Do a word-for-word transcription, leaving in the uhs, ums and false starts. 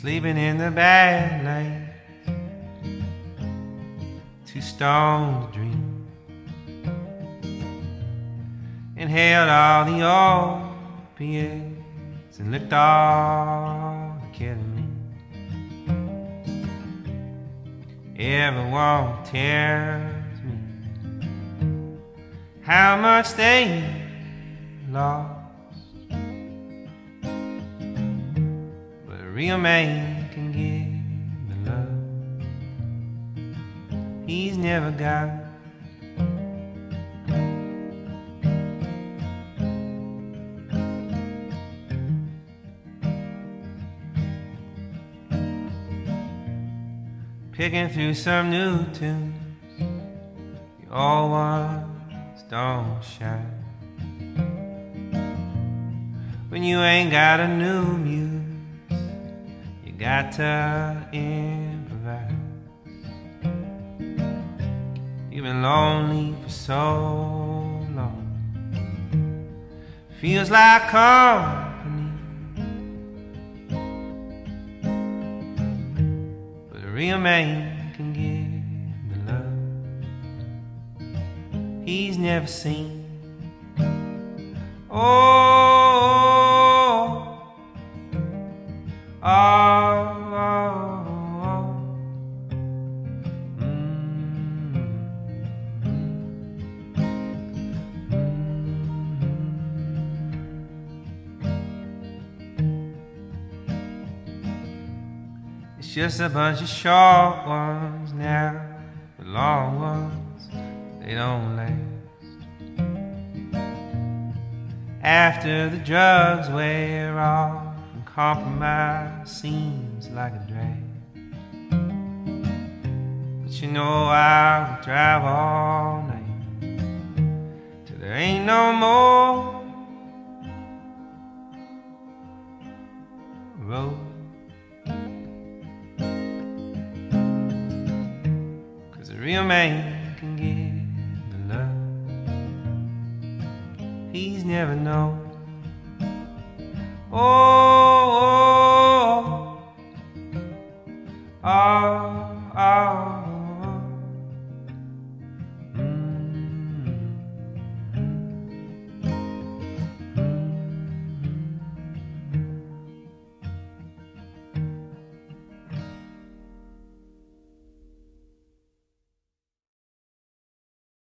sleeping in the Badlands, too stoned to dream, inhaled all the opiates and licked all the ketamine. Everyone tells me how much they lost, a real man can give the love he's never got. Picking through some new tunes, the old ones don't shine, when you ain't got a new muse, got to improvise. You've been lonely for so long, feels like company, but a real man can give the love he's never seen. Oh, oh, oh. Just a bunch of short ones now, the long ones, they don't last. After the drugs wear off and compromise seems like a drag, but you know I'll drive all night till there ain't no more road. A real man can give the love he's never known. Oh.